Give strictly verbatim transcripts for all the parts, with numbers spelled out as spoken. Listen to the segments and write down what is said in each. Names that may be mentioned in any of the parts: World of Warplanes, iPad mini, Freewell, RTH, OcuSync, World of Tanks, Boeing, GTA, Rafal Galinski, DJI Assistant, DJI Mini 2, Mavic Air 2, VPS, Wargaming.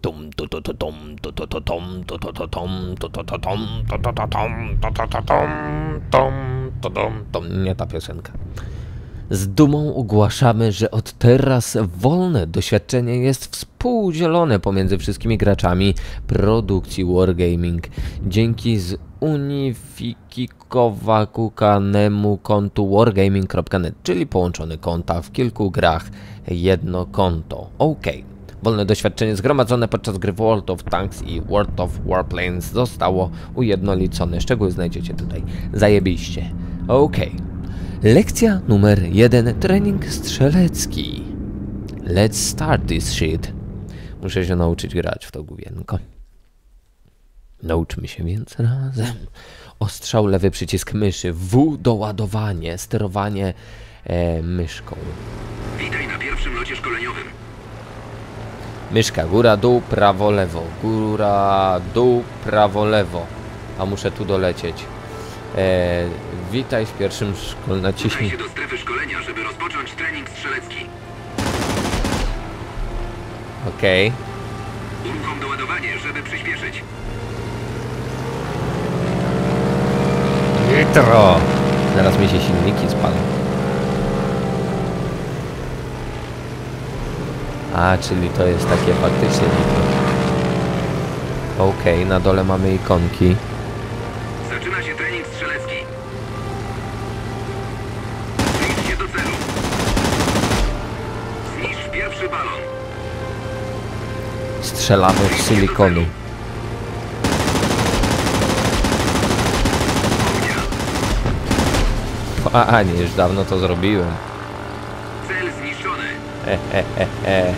Tom to to to tom to to to tom to to to tom to to to tom to to to tom to to to tom tom to tom tom nie ta piosenka. Z dumą ogłaszamy, że od teraz wolne doświadczenie jest współdzielone pomiędzy wszystkimi graczami produkcji Wargaming. Dzięki zunifikowaniu kontu wargaming kropka net, czyli połączone konta w kilku grach, jedno konto. OK. Wolne doświadczenie zgromadzone podczas gry World of Tanks i World of Warplanes zostało ujednolicone. Szczegóły znajdziecie tutaj. Zajebiście. OK. Lekcja numer jeden. Trening strzelecki. Let's start this shit. Muszę się nauczyć grać w to główienko. Nauczmy się więc razem. Ostrzał, lewy przycisk myszy. W do ładowanie, sterowanie e, myszką. Witaj na pierwszym locie szkoleniowym. Myszka, góra, dół, prawo, lewo. Góra, dół, prawo, lewo. A muszę tu dolecieć. E, witaj w pierwszym szkole. Naciśnij się do strefy szkolenia, żeby rozpocząć trening strzelecki. Okej. Okay. Uruchom doładowanie, żeby przyspieszyć. Nitro! Zaraz mi się silniki spalą. A, czyli to jest takie faktycznie nitro. Okej, okay, na dole mamy ikonki. Zaczyna się trening strzelecki. Zbliż się do celu. Zniszcz pierwszy balon. Strzelamy w silikonu. A, nie, już dawno to zrobiłem. Cel zniszczony. He, he, he, he.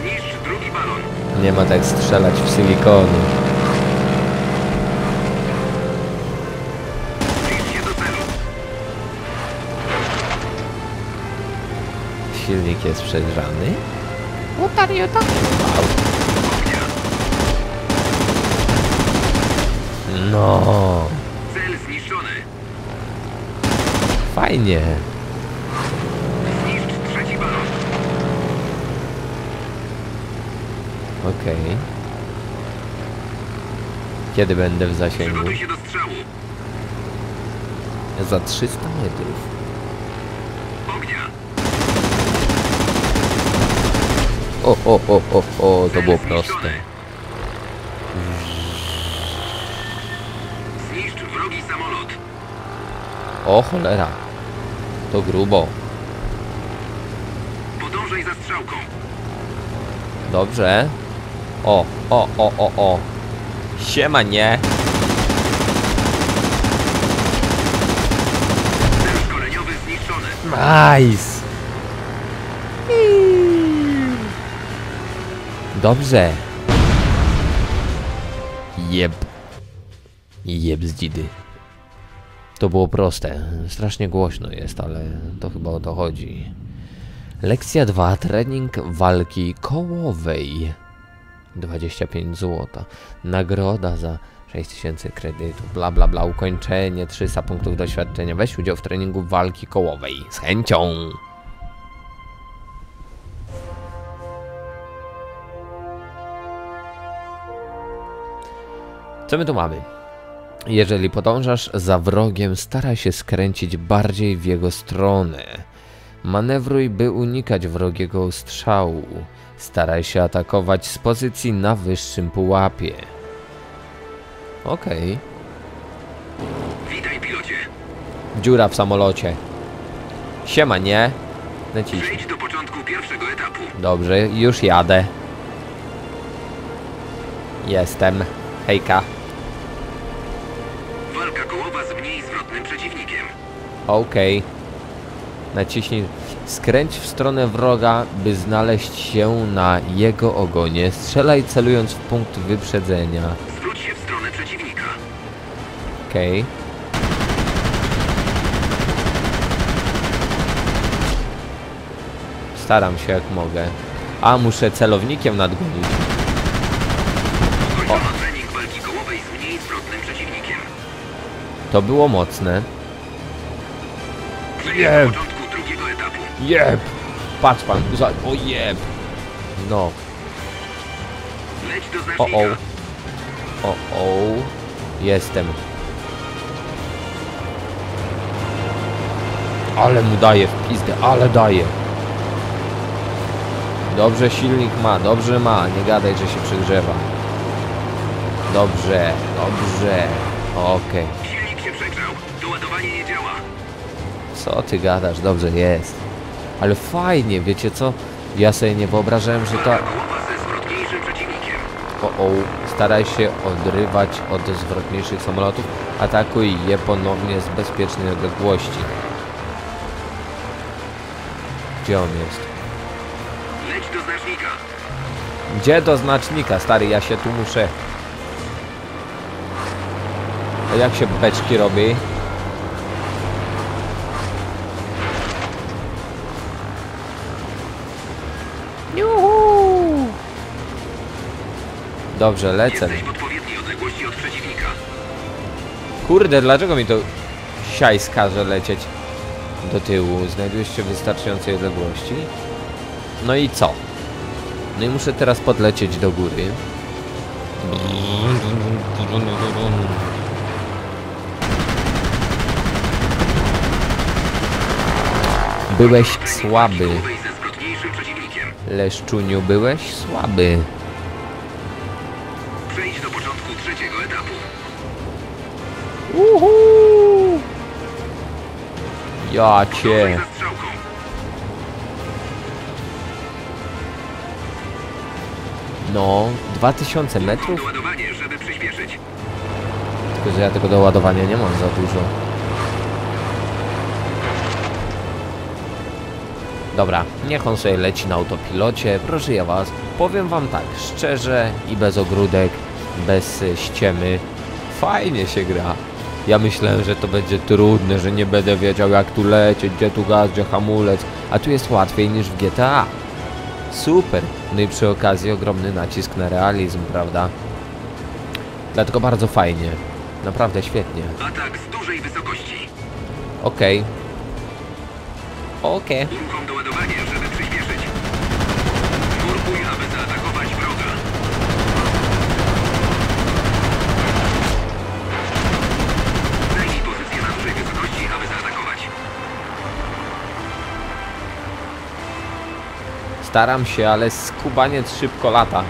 Zniszcz drugi balon. Nie ma tak strzelać w silikonu. Zbliż się do celu. Silnik jest przegrzany. Utarł, utarł. No. Fajnie. Zniszcz trzeci balon. Okej. Okay. Kiedy będę w zasięgu? Przygotuj się do strzału. Za trzysta metrów. Ognia. O, o, o, o, o, to było proste. Zniszcz wrogi samolot. O cholera. To grubo. Podążaj za strzałką. Dobrze. O, o, o, o, o. Siema, nie. Cel szkoleniowy zniszczony. Nice. Dobrze. Jeb. Jeb z dzidy. To było proste. Strasznie głośno jest, ale to chyba o to chodzi. Lekcja druga. Trening walki kołowej. dwadzieścia pięć złotych. Nagroda za sześć tysięcy kredytów. Bla, bla, bla. Ukończenie. trzysta punktów doświadczenia. Weź udział w treningu walki kołowej. Z chęcią. Co my tu mamy? Jeżeli podążasz za wrogiem, staraj się skręcić bardziej w jego stronę. Manewruj, by unikać wrogiego strzału. Staraj się atakować z pozycji na wyższym pułapie. Okej. Okay. Witaj, pilocie. Dziura w samolocie. Siema, nie? Naciśnij. Przejdź do początku pierwszego etapu. Dobrze, już jadę. Jestem. Hejka. Okej. Okay. Naciśnij. Skręć w stronę wroga, by znaleźć się na jego ogonie. Strzelaj, celując w punkt wyprzedzenia. Zwróć się w stronę przeciwnika. Okej. Okay. Staram się jak mogę. A, muszę celownikiem nadgonić. O. To było mocne. Jeb! Jeb! Patrz pan, o jeb! No. O, o. O, o. Jestem. Ale mu daje w pizdę, ale daje. Dobrze silnik ma, dobrze ma. Nie gadaj, że się przegrzewa. Dobrze, dobrze. Okej. Silnik się przegrzał, doładowanie nie działa. Co ty gadasz? Dobrze jest. Ale fajnie, wiecie co? Ja sobie nie wyobrażałem, że ta... O, o, staraj się odrywać od zwrotniejszych samolotów. Atakuj je ponownie z bezpiecznej odległości. Gdzie on jest? Leć do znacznika. Gdzie do znacznika, stary? Ja się tu muszę... A jak się beczki robi? Juhu! Dobrze, lecę. Jesteś w odpowiedniej odległości od przeciwnika. Kurde, dlaczego mi to siajska każe lecieć do tyłu? Znajdujesz się w wystarczającej odległości? No i co? No i muszę teraz podlecieć do góry. Byłeś słaby. Leszczuniu, byłeś słaby. Przejdź do początku trzeciego etapu. Uhu! Ja cię. No, dwa tysiące metrów? Doładowanie, żeby przyspieszyć. Tylko, że ja tego doładowania nie mam za dużo. Dobra, niech on sobie leci na autopilocie, proszę ja was, powiem wam tak, szczerze i bez ogródek, bez ściemy, fajnie się gra. Ja myślałem, że to będzie trudne, że nie będę wiedział jak tu lecieć, gdzie tu gaz, gdzie hamulec, a tu jest łatwiej niż w G T A. Super, no i przy okazji ogromny nacisk na realizm, prawda? Dlatego bardzo fajnie, naprawdę świetnie. Atak z dużej wysokości. Okej. Okay. Okej. Okay. Uruchom doładowanie, żeby przyspieszyć. Nurkuj, aby zaatakować wroga. Znajdź pozycję na dużej wysokości, aby zaatakować. Staram się, ale skubaniec szybko lata.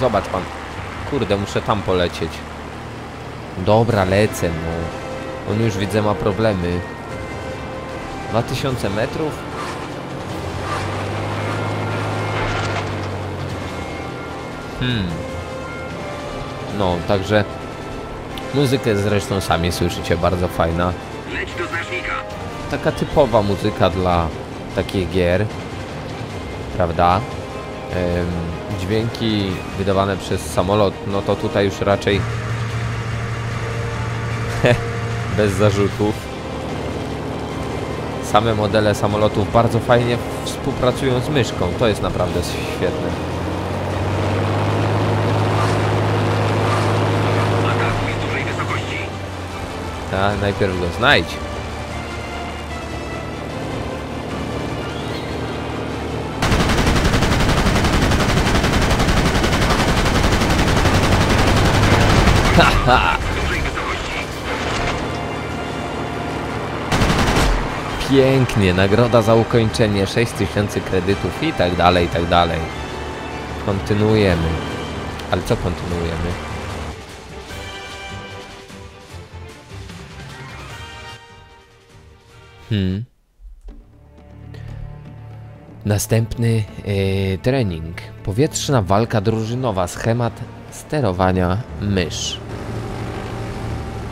Zobacz pan. Kurde, muszę tam polecieć. Dobra, lecę, no. On już widzę ma problemy. dwa tysiące metrów? Hmm. No, także muzykę zresztą sami słyszycie, bardzo fajna. Leć do znacznika. Taka typowa muzyka dla takich gier, prawda? Ym, dźwięki wydawane przez samolot, no to tutaj już raczej bez zarzutów. Same modele samolotów bardzo fajnie współpracują z myszką. To jest naprawdę świetne. Atakuj z dużej wysokości. A najpierw go znajdź. Haha! Pięknie, nagroda za ukończenie, sześć tysięcy kredytów i tak dalej, i tak dalej. Kontynuujemy. Ale co kontynuujemy? Hmm. Następny yy, trening. Powietrzna walka drużynowa, schemat sterowania mysz.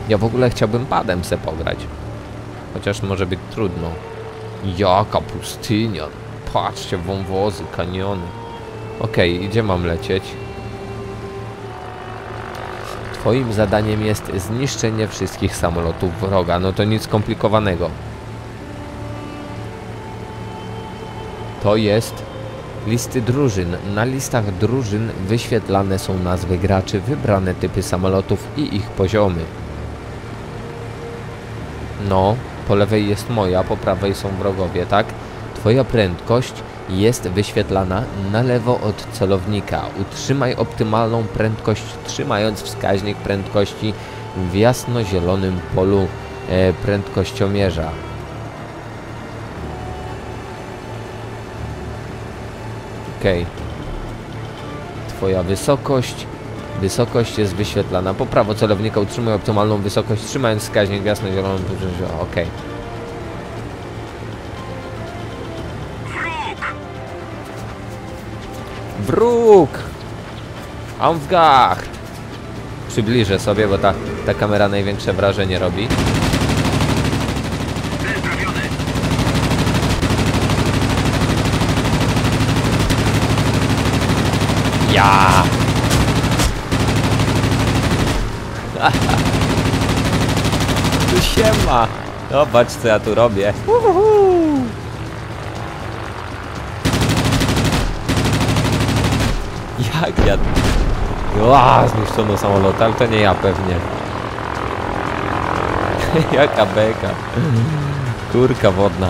Ja w ogóle chciałbym padem se pograć. Chociaż może być trudno. Jaka pustynia. Patrzcie, wąwozy, kaniony. Okej, okay, gdzie mam lecieć? Twoim zadaniem jest zniszczenie wszystkich samolotów wroga. No to nic skomplikowanego. To jest listy drużyn. Na listach drużyn wyświetlane są nazwy graczy, wybrane typy samolotów i ich poziomy. No... Po lewej jest moja, po prawej są wrogowie, tak? Twoja prędkość jest wyświetlana na lewo od celownika. Utrzymaj optymalną prędkość, trzymając wskaźnik prędkości w jasno-zielonym polu e, prędkościomierza. Ok. Twoja wysokość. Wysokość jest wyświetlana po prawo celownika. Utrzymuj optymalną wysokość, trzymając wskaźnik w jasno-zielonym polu. Ok. Wróg! Aufgacht! Przybliżę sobie, bo ta, ta kamera największe wrażenie robi. Ja! Tu siema! Zobacz, co ja tu robię. Uhuhu. Jak ja... Ła, zniszczono samolot, ale to nie ja pewnie. Jaka beka. Kurka wodna.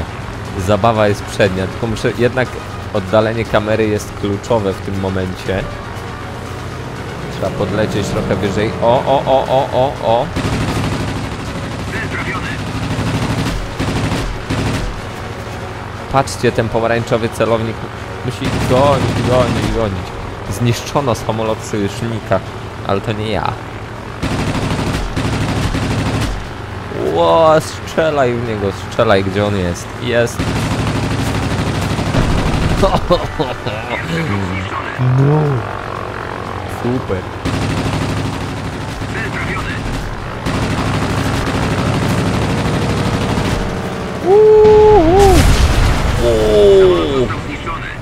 Zabawa jest przednia, tylko muszę... Jednak oddalenie kamery jest kluczowe w tym momencie. Trzeba podlecieć trochę wyżej. O, o, o, o, o, o. Patrzcie, ten pomarańczowy celownik musi gonić, gonić, gonić. Zniszczono samolot sojusznika, ale to nie ja. Ło, strzelaj w niego, strzelaj, gdzie on jest. Jest. No. Super.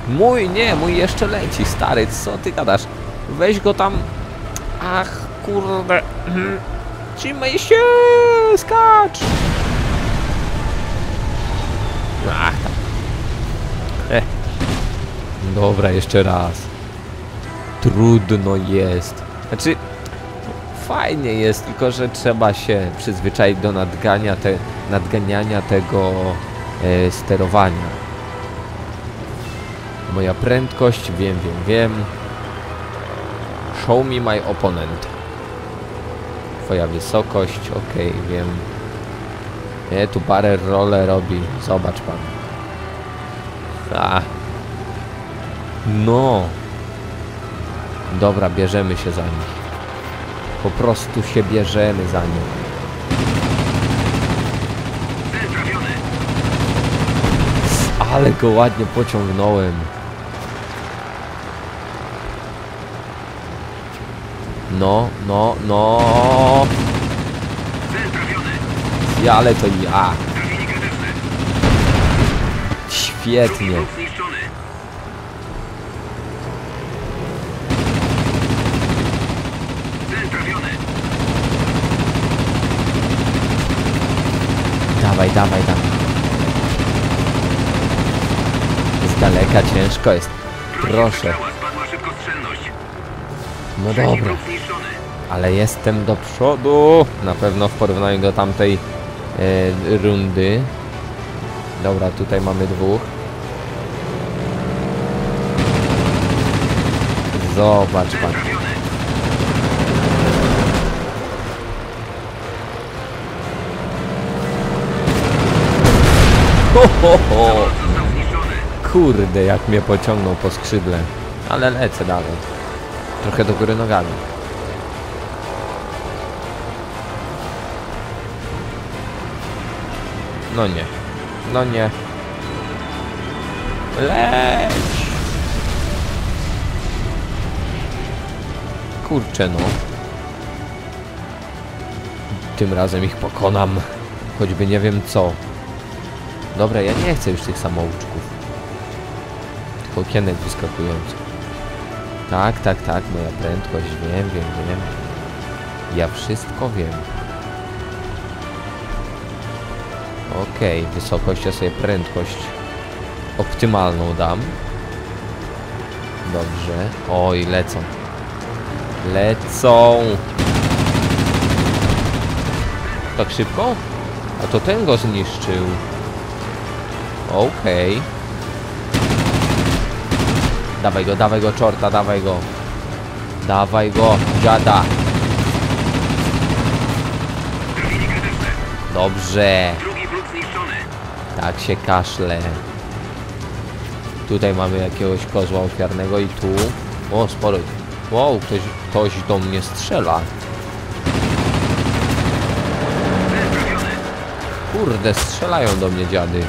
Mój nie, mój jeszcze leci, stary, co ty gadasz? Weź go tam. Ach, kurde. Trzymaj się, skacz! Ach, tam. Ech. Dobra, jeszcze raz. Trudno jest. Znaczy, fajnie jest, tylko że trzeba się przyzwyczaić do nadgania te, nadganiania tego e, sterowania. Moja prędkość, wiem, wiem, wiem. Show me my opponent. Twoja wysokość, okej, okay, wiem. Nie, tu barrel roller robi. Zobacz pan. A. No. Dobra, bierzemy się za nim. Po prostu się bierzemy za nim. Ale go ładnie pociągnąłem. No, no, no. Ja, ale to ja. Świetnie. Dawaj, dawaj, dawaj. Z daleka ciężko jest. Proszę. No dobra. Ale jestem do przodu. Na pewno w porównaniu do tamtej e, rundy. Dobra, tutaj mamy dwóch. Zobacz pan. Ho, ho, ho. Kurde, jak mnie pociągnął po skrzydle. Ale lecę dalej. Trochę do góry nogami. No nie. No nie. Leć! Kurczę no. Tym razem ich pokonam. Choćby nie wiem co. Dobra, ja nie chcę już tych samouczków. Okienek wyskakujący. Tak, tak, tak, moja prędkość, wiem, wiem, wiem. Ja wszystko wiem. Okej, okay, wysokość, ja sobie prędkość optymalną dam. Dobrze. Oj, lecą. Lecą! Tak szybko? A to ten go zniszczył. Okej. Okay. Dawaj go, dawaj go, czorta, dawaj go. Dawaj go, dziada. Dobrze. Tak się kaszle. Tutaj mamy jakiegoś kozła ofiarnego i tu... O, sporo... Wow, ktoś, ktoś do mnie strzela. Kurde, strzelają do mnie dziady.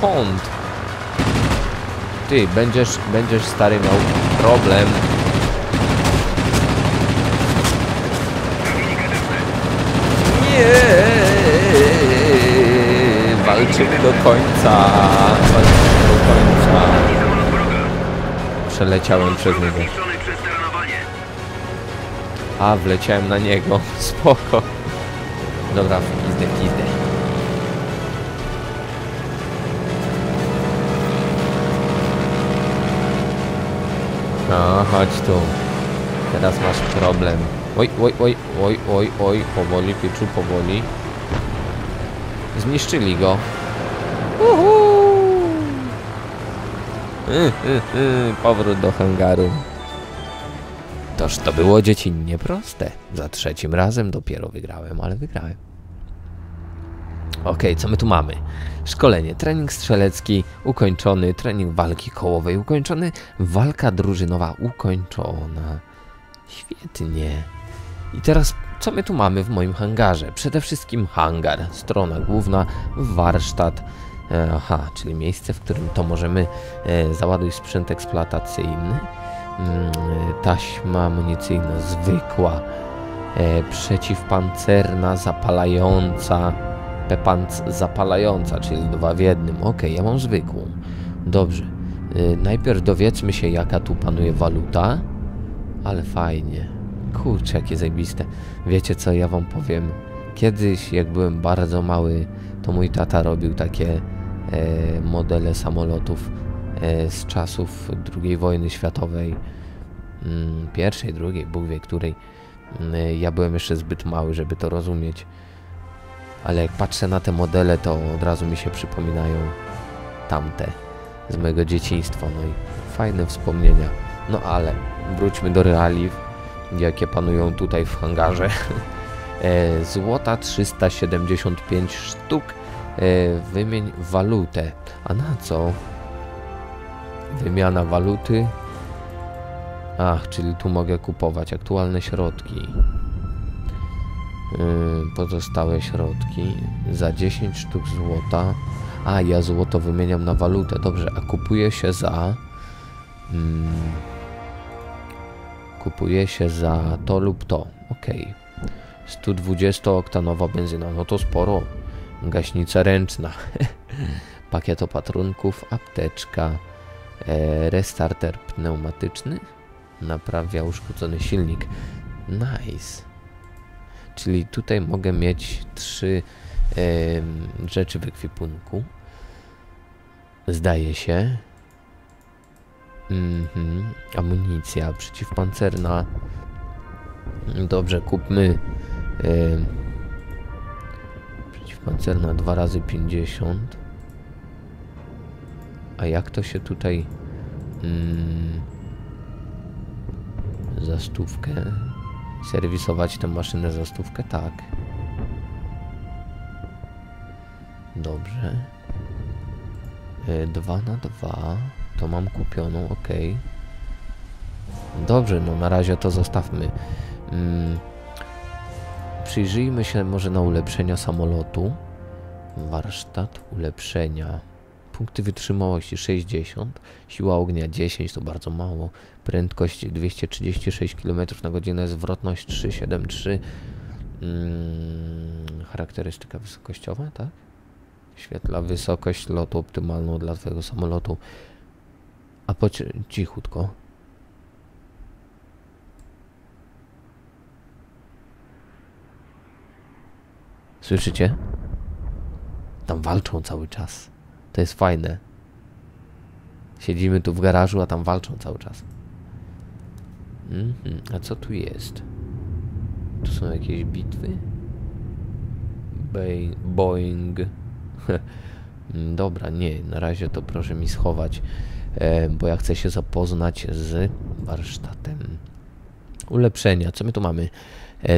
Skąd? Ty, będziesz, będziesz stary miał problem. Nie, walczymy do końca. Walczymy do końca. Przeleciałem przez niego. A, wleciałem na niego. Spoko. Dobra, pizdę, pizdę. No, chodź tu. Teraz masz problem. Oj, oj, oj, oj, oj, oj. Powoli, pieczu, powoli. Zniszczyli go. Uhu! Y, y, y, powrót do hangaru. Toż to było dziecinnie proste. Za trzecim razem dopiero wygrałem, ale wygrałem. Okej, co my tu mamy? Szkolenie. Trening strzelecki ukończony. Trening walki kołowej ukończony. Walka drużynowa ukończona. Świetnie. I teraz co my tu mamy w moim hangarze? Przede wszystkim hangar. Strona główna. Warsztat. Aha, czyli miejsce, w którym to możemy e, załadować sprzęt eksploatacyjny. Taśma amunicyjna zwykła, e, przeciwpancerna, zapalająca, pepanc zapalająca, czyli dwa w jednym. Ok, ja mam zwykłą. Dobrze, e, najpierw dowiedzmy się, jaka tu panuje waluta, ale fajnie. Kurczę, jakie zajebiste. Wiecie co, ja wam powiem, kiedyś jak byłem bardzo mały, to mój tata robił takie e, modele samolotów z czasów drugiej wojny światowej, pierwszej, drugiej, Bóg wie której. Ja byłem jeszcze zbyt mały, żeby to rozumieć, ale jak patrzę na te modele, to od razu mi się przypominają tamte z mojego dzieciństwa, no i fajne wspomnienia. No ale wróćmy do realiów, jakie panują tutaj w hangarze. Złota trzysta siedemdziesiąt pięć sztuk. Wymień walutę. A na co? Wymiana waluty. Ach, czyli tu mogę kupować aktualne środki. Yy, pozostałe środki. Za dziesięć sztuk złota. A, ja złoto wymieniam na walutę. Dobrze, a kupuje się za... Mm, kupuje się za to lub to. Ok. sto dwudziestoktanowa benzyna. No to sporo. Gaśnica ręczna. Pakiet opatrunków. Apteczka. Restarter pneumatyczny. Naprawia uszkodzony silnik. Nice. Czyli tutaj mogę mieć trzy yy, rzeczy w ekwipunku. Zdaje się. Mm-hmm. Amunicja przeciwpancerna. Dobrze, kupmy. Yy, przeciwpancerna dwa razy pięćdziesiąt. A jak to się tutaj mm, za stówkę serwisować tę maszynę za stówkę? Tak. Dobrze. dwa na dwa. To mam kupioną, ok. Dobrze, no na razie to zostawmy. Mm, przyjrzyjmy się może na ulepszenia samolotu. Warsztat ulepszenia. Punkty wytrzymałości sześćdziesiąt, siła ognia dziesięć, to bardzo mało, prędkość dwieście trzydzieści sześć kilometrów na godzinę, zwrotność trzysta siedemdziesiąt trzy, hmm, charakterystyka wysokościowa, tak? Świetla wysokość lotu optymalną dla twojego samolotu. A po cichutko. Słyszycie? Tam walczą cały czas. To jest fajne. Siedzimy tu w garażu, a tam walczą cały czas. Mm-hmm. A co tu jest? Tu są jakieś bitwy? Be Boeing Dobra, nie, na razie to proszę mi schować, bo ja chcę się zapoznać z warsztatem. Ulepszenia, co my tu mamy?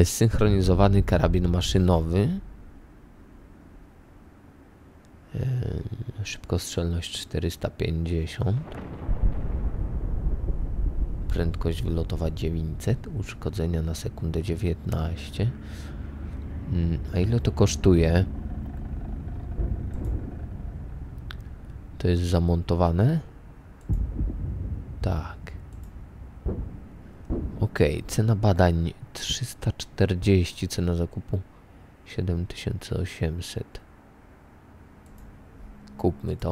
Zsynchronizowany karabin maszynowy. Szybkostrzelność czterysta pięćdziesiąt. Prędkość wylotowa dziewięćset. Uszkodzenia na sekundę dziewiętnaście. A ile to kosztuje? To jest zamontowane? Tak. Ok, cena badań trzysta czterdzieści, cena zakupu siedem tysięcy osiemset. Kupmy to.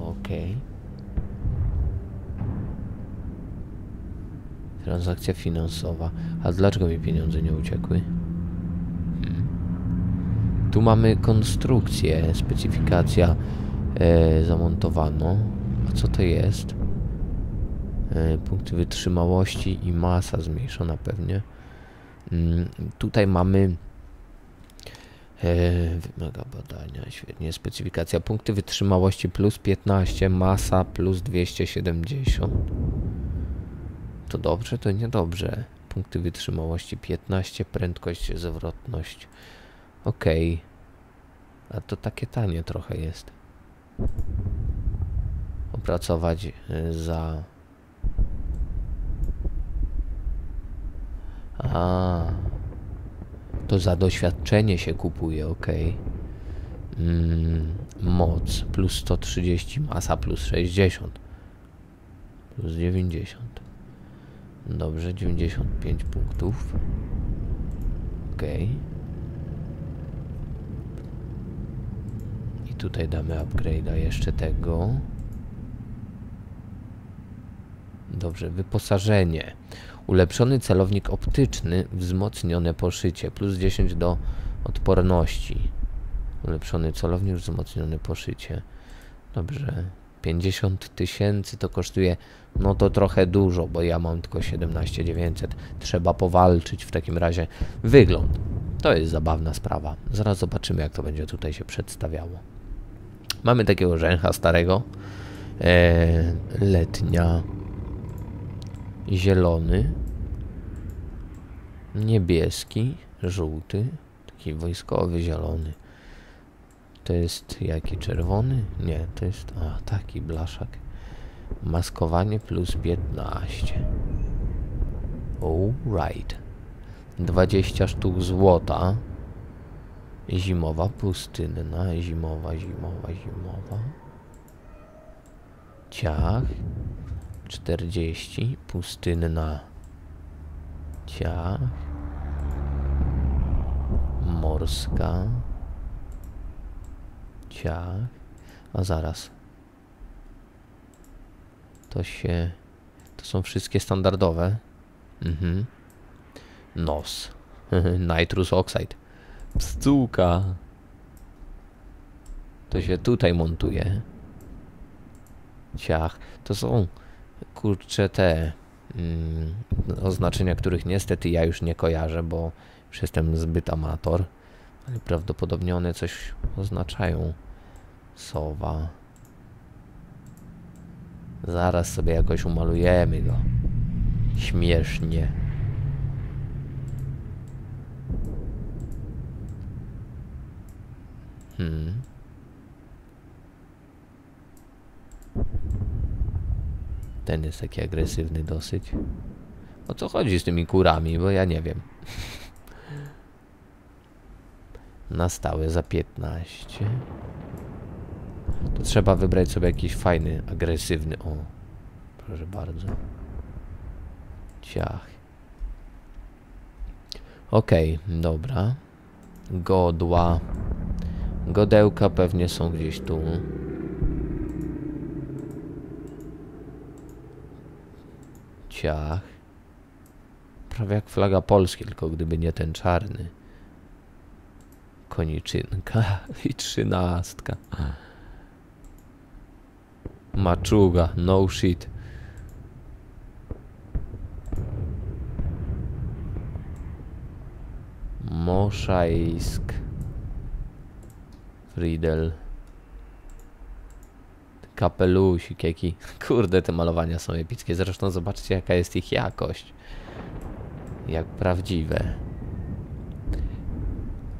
Ok. Transakcja finansowa. A dlaczego mi pieniądze nie uciekły? Hmm. Tu mamy konstrukcję, specyfikacja e, zamontowano. A co to jest? E, punkty wytrzymałości i masa zmniejszona pewnie. Hmm. Tutaj mamy e, wymaga badania, świetnie, specyfikacja, punkty wytrzymałości plus piętnaście, masa plus dwieście siedemdziesiąt. To dobrze, to niedobrze. Punkty wytrzymałości piętnaście, prędkość, zwrotność. Ok. A to takie tanie trochę jest. Opracować za... A, to za doświadczenie się kupuje, ok. Mm, moc plus sto trzydzieści, masa plus sześćdziesiąt. Plus dziewięćdziesiąt. Dobrze, dziewięćdziesiąt pięć punktów. Ok. I tutaj damy upgrade'a jeszcze tego. Dobrze, wyposażenie. Ulepszony celownik optyczny, wzmocnione poszycie. Plus dziesięć do odporności. Ulepszony celownik, wzmocnione poszycie. Dobrze. pięćdziesiąt tysięcy to kosztuje, no to trochę dużo, bo ja mam tylko siedemnaście tysięcy dziewięćset. Trzeba powalczyć w takim razie. Wygląd. To jest zabawna sprawa. Zaraz zobaczymy, jak to będzie tutaj się przedstawiało. Mamy takiego rzęcha starego. E, letnia. Zielony. Niebieski. Żółty. Taki wojskowy zielony. To jest jaki? Czerwony? Nie, to jest... A, taki blaszak. Maskowanie plus piętnaście. Alright. dwadzieścia sztuk złota. Zimowa, pustynna. Zimowa, zimowa, zimowa. Ciach. czterdzieści. Pustynna. Ciach. Morska. Ciach. A zaraz. To się... To są wszystkie standardowe. Mhm. Nos. Nitrous oxide. Pstułka. To się tutaj montuje. Ciach. To są, kurczę, te mm, oznaczenia, których niestety ja już nie kojarzę, bo już jestem zbyt amator. Ale prawdopodobnie one coś oznaczają. Sowa. Zaraz sobie jakoś umalujemy go. Śmiesznie. Hmm. Ten jest taki agresywny dosyć. O co chodzi z tymi kurami, bo ja nie wiem. Na stałe za piętnaście. To trzeba wybrać sobie jakiś fajny, agresywny. O, proszę bardzo. Ciach. Okej, okay, dobra. Godła. Godełka pewnie są gdzieś tu. Ciach. Prawie jak flaga Polski, tylko gdyby nie ten czarny. Koniczynka i trzynastka. Maczuga, no shit. Moszajsk. Riddle. Kapelusik jaki. Kurde, te malowania są epickie. Zresztą zobaczcie, jaka jest ich jakość. Jak prawdziwe.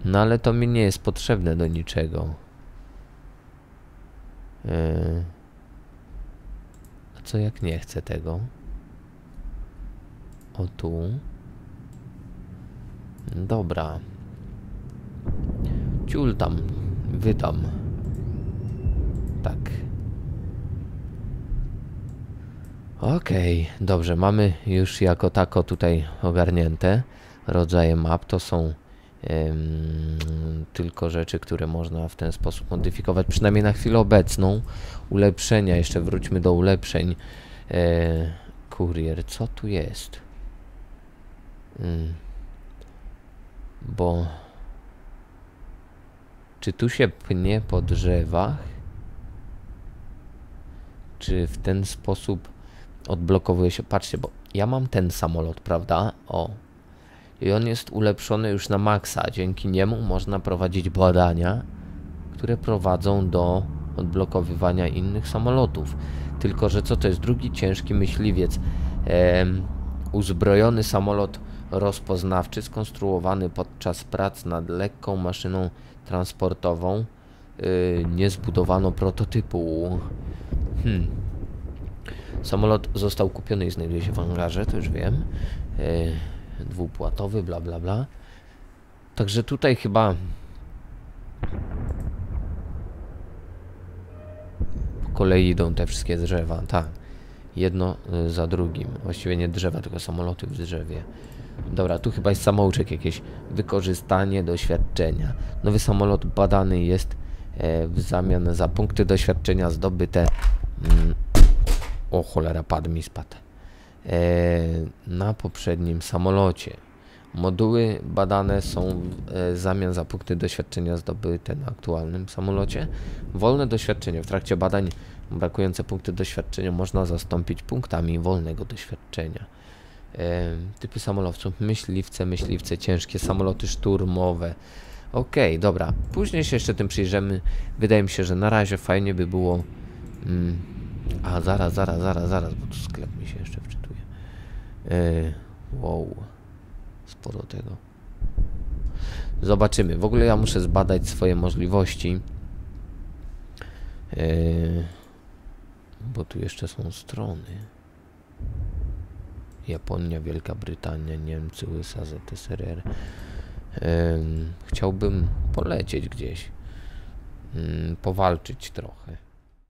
No ale to mi nie jest potrzebne do niczego. Yy. A co jak nie chcę tego? O tu. Dobra. Ciul tam. Wydam. Tak. Okej, okay, dobrze, mamy już jako tako tutaj ogarnięte rodzaje map, to są ym, tylko rzeczy, które można w ten sposób modyfikować, przynajmniej na chwilę obecną. Ulepszenia, jeszcze wróćmy do ulepszeń. E, kurier, co tu jest? Ym, bo... Czy tu się pnie po drzewach? Czy w ten sposób... Odblokowuje się, patrzcie, bo ja mam ten samolot, prawda? O. I on jest ulepszony już na maksa. Dzięki niemu można prowadzić badania, które prowadzą do odblokowywania innych samolotów. Tylko że co to jest? Drugi ciężki myśliwiec. Ehm, uzbrojony samolot rozpoznawczy, skonstruowany podczas prac nad lekką maszyną transportową. Yy, nie zbudowano prototypu. Hmm. Samolot został kupiony i znajduje się w hangarze, to już wiem. Yy, dwupłatowy, bla bla bla. Także tutaj chyba... Po kolei idą te wszystkie drzewa, tak. Jedno za drugim. Właściwie nie drzewa, tylko samoloty w drzewie. Dobra, tu chyba jest samouczek jakieś. Wykorzystanie doświadczenia. Nowy samolot badany jest yy, w zamian za punkty doświadczenia zdobyte... Yy, O cholera, padł mi spadł. E, na poprzednim samolocie. Moduły badane są w zamian za punkty doświadczenia zdobyte na aktualnym samolocie. Wolne doświadczenie. W trakcie badań brakujące punkty doświadczenia można zastąpić punktami wolnego doświadczenia. E, typy samolotów. Myśliwce, myśliwce ciężkie, samoloty szturmowe. Okej, okay, dobra. Później się jeszcze tym przyjrzymy. Wydaje mi się, że na razie fajnie by było... Mm, A, zaraz, zaraz, zaraz, zaraz, bo tu sklep mi się jeszcze wczytuje. Yy, wow. Sporo tego. Zobaczymy. W ogóle ja muszę zbadać swoje możliwości. Yy, bo tu jeszcze są strony. Japonia, Wielka Brytania, Niemcy, U S A, Z S R R. Yy, chciałbym polecieć gdzieś. Yy, powalczyć trochę.